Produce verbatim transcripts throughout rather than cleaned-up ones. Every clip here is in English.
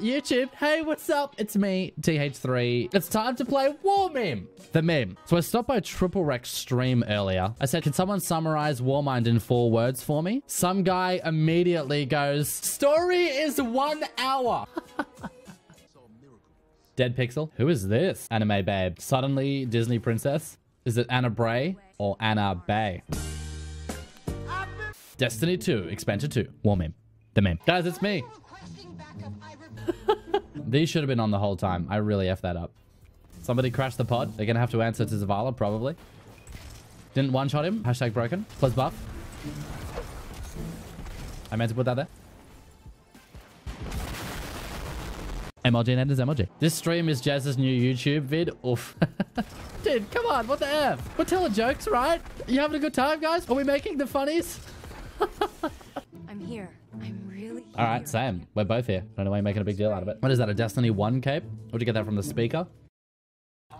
YouTube, hey, what's up? It's me, T H three. It's time to play War Meme, the meme. So I stopped by Triple Rec stream earlier. I said, can someone summarize Warmind in four words for me? Some guy immediately goes, story is one hour. Dead pixel. Who is this? Anime babe. Suddenly Disney princess. Is it Ana Bray or Ana Bay? Destiny two, expansion two. War Meme, the meme. Guys, it's me. These should have been on the whole time. I really effed that up. Somebody crashed the pod. They're going to have to answer to Zavala, probably. Didn't one-shot him. Hashtag broken. Plus buff. I meant to put that there. M L G and is M L G. This stream is Jez's new YouTube vid. Oof. Dude, come on. What the F? We're telling jokes, right? You having a good time, guys? Are we making the funnies? I'm here. I'm All right, same. We're both here. I don't know why you're making a big deal out of it. What is that, a Destiny one cape? Would you get that from the speaker?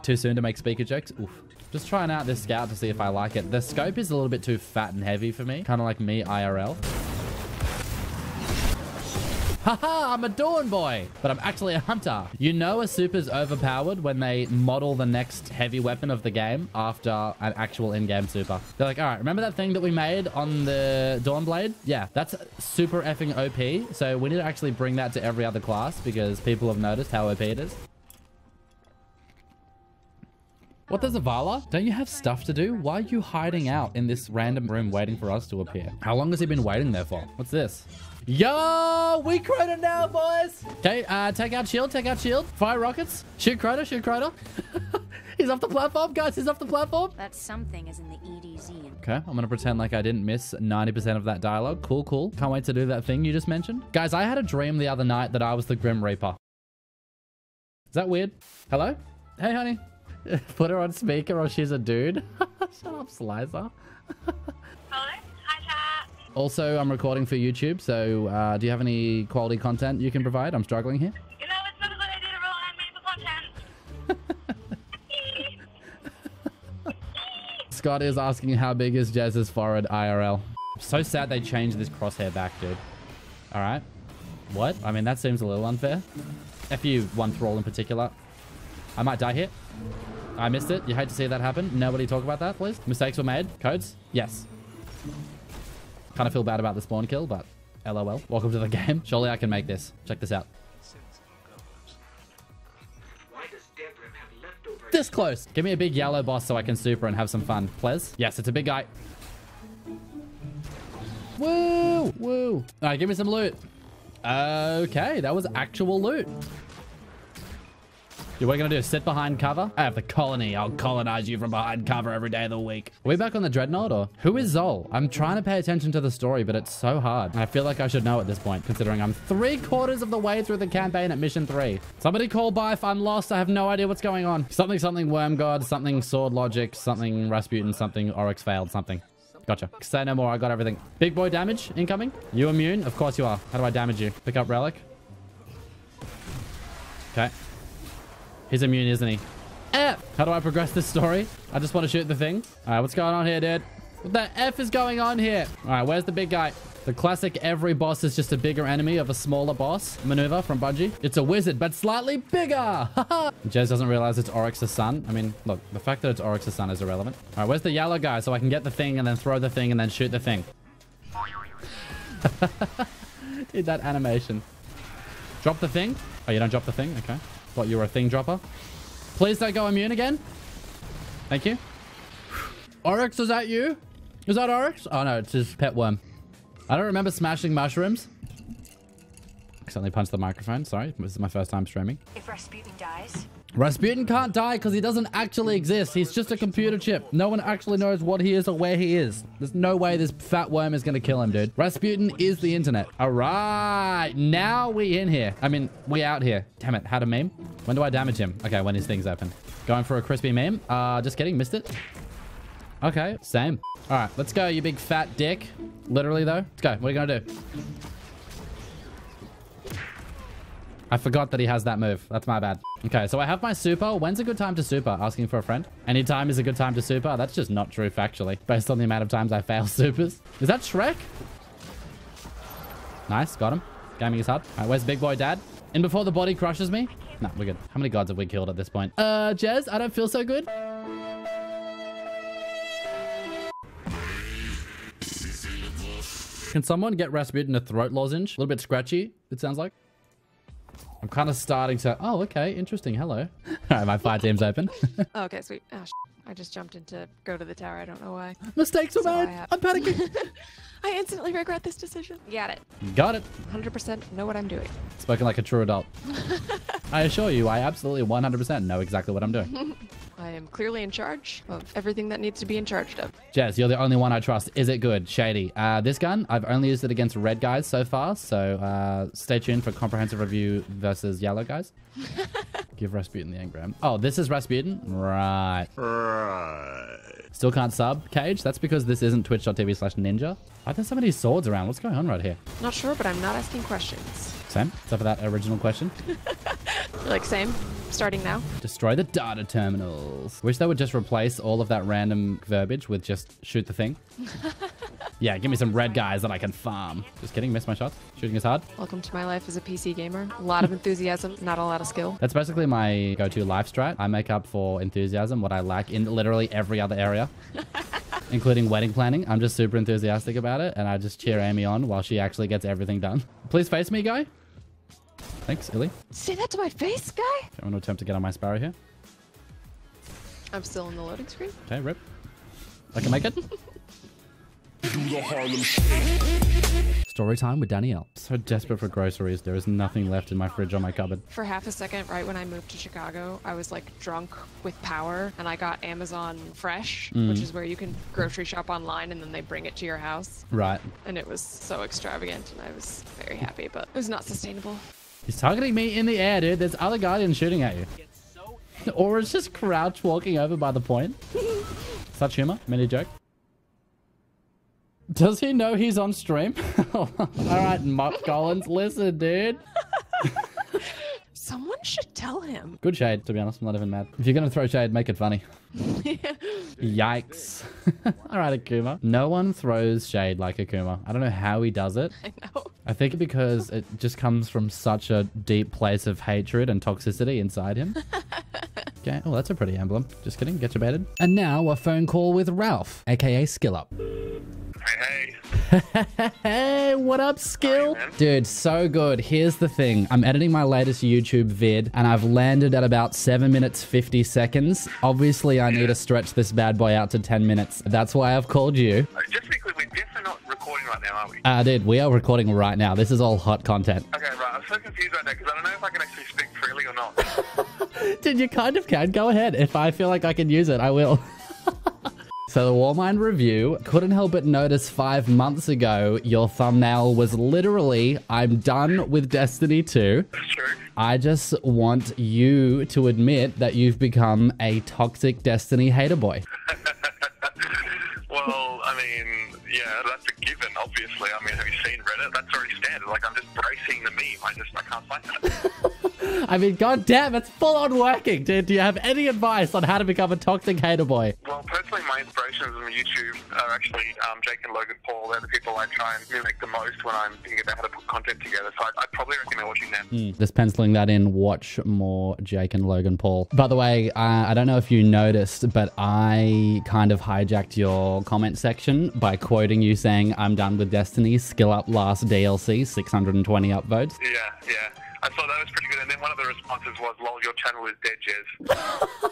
Too soon to make speaker jokes? Oof. Just trying out this scout to see if I like it. The scope is a little bit too fat and heavy for me. Kind of like me I R L. Haha, I'm a Dawn boy, but I'm actually a hunter. You know a super's overpowered when they model the next heavy weapon of the game after an actual in-game super. They're like, all right, remember that thing that we made on the Dawnblade? Yeah, that's super effing O P. So we need to actually bring that to every other class because people have noticed how O P it is. What the Zavala? Don't you have stuff to do? Why are you hiding out in this random room waiting for us to appear? How long has he been waiting there for? What's this? Yo, we Crota now, boys. Okay, uh, take out shield, take out shield. Fire rockets. Shoot Crota, shoot Crota. He's off the platform, guys. He's off the platform. That something is in the E D Z. Okay, I'm gonna pretend like I didn't miss ninety percent of that dialogue. Cool, cool. Can't wait to do that thing you just mentioned. Guys, I had a dream the other night that I was the Grim Reaper. Is that weird? Hello? Hey, honey. Put her on speaker or she's a dude. Shut up, Slicer. Hello? Hi, chat. Also, I'm recording for YouTube, so uh, do you have any quality content you can provide? I'm struggling here. You know, it's not a good idea to rely on me for content. Scott is asking how big is Jez's forehead I R L. I'm so sad they changed this crosshair back, dude. All right. What? I mean, that seems a little unfair. F you, one thrall in particular. I might die here. I missed it. You hate to see that happen. Nobody talk about that, please. Mistakes were made. Codes? Yes. Kind of feel bad about the spawn kill, but L O L. Welcome to the game. Surely I can make this. Check this out. Why does Debrim have leftover... This close. Give me a big yellow boss so I can super and have some fun, please. Yes, it's a big guy. Woo! Woo! All right, give me some loot. Okay, that was actual loot. Dude, what are we going to do? Sit behind cover? I have the colony. I'll colonize you from behind cover every day of the week. Are we back on the Dreadnought or? Who is Zol? I'm trying to pay attention to the story, but it's so hard. I feel like I should know at this point, considering I'm three quarters of the way through the campaign at mission three. Somebody call Bife. I'm lost. I have no idea what's going on. Something, something, Worm God, something, Sword Logic, something, Rasputin, something, Oryx failed, something. Gotcha. Say no more. I got everything. Big boy damage incoming. You immune? Of course you are. How do I damage you? Pick up relic. Okay. He's immune, isn't he? F! How do I progress this story? I just want to shoot the thing. All right, what's going on here, dude? What the F is going on here? All right, where's the big guy? The classic every boss is just a bigger enemy of a smaller boss maneuver from Bungie. It's a wizard, but slightly bigger. Jez doesn't realize it's Oryx's son. I mean, look, the fact that it's Oryx's son is irrelevant. All right, where's the yellow guy so I can get the thing and then throw the thing and then shoot the thing? Dude, that animation. Drop the thing. Oh, you don't drop the thing? Okay. Thought you were a thing dropper. Please don't go immune again. Thank you. Oryx, is that you? Is that Oryx? Oh no, it's his pet worm. I don't remember smashing mushrooms. Accidentally punched the microphone. Sorry, this is my first time streaming. If Rasputin dies... Rasputin can't die because he doesn't actually exist. He's just a computer chip. No one actually knows what he is or where he is. There's no way this fat worm is going to kill him, dude. Rasputin is the internet. All right. Now we in here. I mean, we out here. Damn it. How to meme? When do I damage him? Okay, when his thing's open. Going for a crispy meme. Uh, just kidding. Missed it. Okay, same. All right, let's go, you big fat dick. Literally, though. Let's go. What are you going to do? I forgot that he has that move. That's my bad. Okay, so I have my super. When's a good time to super? Asking for a friend. Any time is a good time to super. That's just not true factually, based on the amount of times I fail supers. Is that Shrek? Nice, got him. Gaming is hard. All right, where's big boy dad? In before the body crushes me? Nah, we're good. How many guards have we killed at this point? Uh, Jez, I don't feel so good. Can someone get Rasputin a throat lozenge? A little bit scratchy, it sounds like. I'm kind of starting to... Oh, okay. Interesting. Hello. All right, my fire team's open. Oh, okay, sweet. Oh, sh I just jumped in to go to the tower. I don't know why. Mistakes are bad. I'm panicking. I instantly regret this decision. Got it. Got it. one hundred percent know what I'm doing. Spoken like a true adult. I assure you, I absolutely one hundred percent know exactly what I'm doing. I am clearly in charge of everything that needs to be in charge of. Jez, you're the only one I trust. Is it good? Shady. Uh, this gun, I've only used it against red guys so far. So uh, stay tuned for comprehensive review versus yellow guys. Give Rasputin the engram. Oh, this is Rasputin? Right. Right. Still can't sub, Cage? That's because this isn't twitch.tv slash ninja. I think somebody's swords around. What's going on right here? Not sure, but I'm not asking questions. Same, except for that original question. Like, same. Starting now. Destroy the data terminals. Wish they would just replace all of that random verbiage with just shoot the thing. Yeah, give me some red guys that I can farm. Just kidding, missed my shots. Shooting is hard. Welcome to my life as a P C gamer. A lot of enthusiasm, not a lot of skill. That's basically my go-to life strat. I make up for enthusiasm, what I lack in literally every other area. Including wedding planning. I'm just super enthusiastic about it, and I just cheer Amy on while she actually gets everything done. Please face me, guy. Thanks, Illy. Say that to my face, guy? Okay, I'm going to attempt to get on my Sparrow here. I'm still in the loading screen. Okay, rip. I can make it. Story time with Danielle. So desperate for groceries. There is nothing left in my fridge or my cupboard. For half a second, right when I moved to Chicago, I was like drunk with power and I got Amazon Fresh, mm. which is where you can grocery shop online and then they bring it to your house. Right. And it was so extravagant and I was very happy, but it was not sustainable. He's targeting me in the air, dude. There's other guardians shooting at you. Or it's just crouch walking over by the point. Such humor. Mini joke. Does he know he's on stream? All right, Mop Collins, listen, dude. Someone should tell him. Good shade, to be honest. I'm not even mad. If you're going to throw shade, make it funny. Yikes. All right, Akuma. No one throws shade like Akuma. I don't know how he does it. I know. I think because it just comes from such a deep place of hatred and toxicity inside him. Okay. Oh, that's a pretty emblem. Just kidding. Get you baited. And now a phone call with Ralph, a k a. Skill Up. Hey, hey. Hey, what up, Skill? Hi, dude, so good. Here's the thing. I'm editing my latest YouTube vid, and I've landed at about seven minutes, fifty seconds. Obviously, I yeah. need to stretch this bad boy out to ten minutes. That's why I've called you. Uh, just because we're definitely not recording right now, are we? Uh, dude, we are recording right now. This is all hot content. Okay, right. I'm so confused right now because I don't know if I can actually speak freely or not. Dude, you kind of can. Go ahead. If I feel like I can use it, I will. So the Warmind review, couldn't help but notice five months ago, your thumbnail was literally, I'm done with Destiny two. That's true. I just want you to admit that you've become a toxic Destiny hater boy. Well, I mean, yeah, that's a given, obviously. I mean, have you seen Reddit? That's already standard. Like, I'm just bracing the meme. I just, I can't fight that. I mean, goddamn, it's full-on working, dude. Do you have any advice on how to become a toxic hater boy? Well, personally, my inspirations on YouTube are actually um, Jake and Logan Paul. They're the people I try and mimic the most when I'm thinking about how to put content together. So I'd, I'd probably recommend watching them. Mm. Just penciling that in, watch more Jake and Logan Paul. By the way, uh, I don't know if you noticed, but I kind of hijacked your comment section by quoting you saying, I'm done with Destiny, Skill Up last D L C, six hundred twenty upvotes. Yeah, yeah. I thought that was pretty good, and then one of the responses was, lol, your channel is dead, Jez.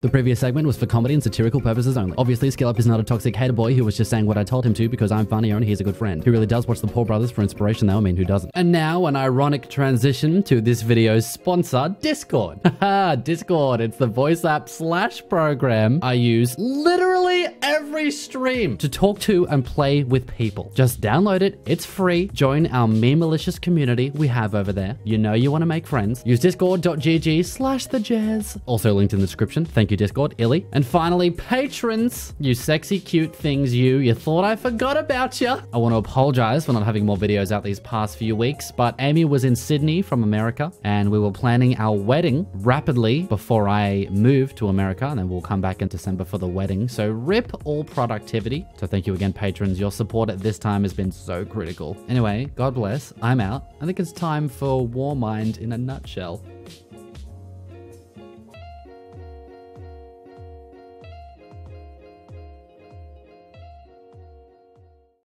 The previous segment was for comedy and satirical purposes only. Obviously, Skill Up is not a toxic hater boy who was just saying what I told him to because I'm funnier and he's a good friend. He really does watch the Paul Brothers for inspiration though, I mean, who doesn't? And now, an ironic transition to this video's sponsor, Discord. Haha, Discord, it's the voice app slash program I use literally every stream to talk to and play with people. Just download it, it's free. Join our meme-malicious community we have over there. You know you want to make friends. Use discord dot g g slash the jazz. Also linked in the description. Thank Thank you, Discord. Illy. And finally, patrons. You sexy, cute things, you. You thought I forgot about you. I want to apologize for not having more videos out these past few weeks, but Amy was in Sydney from America, and we were planning our wedding rapidly before I moved to America, and then we'll come back in December for the wedding. So rip all productivity. So thank you again, patrons. Your support at this time has been so critical. Anyway, God bless. I'm out. I think it's time for Warmind in a nutshell.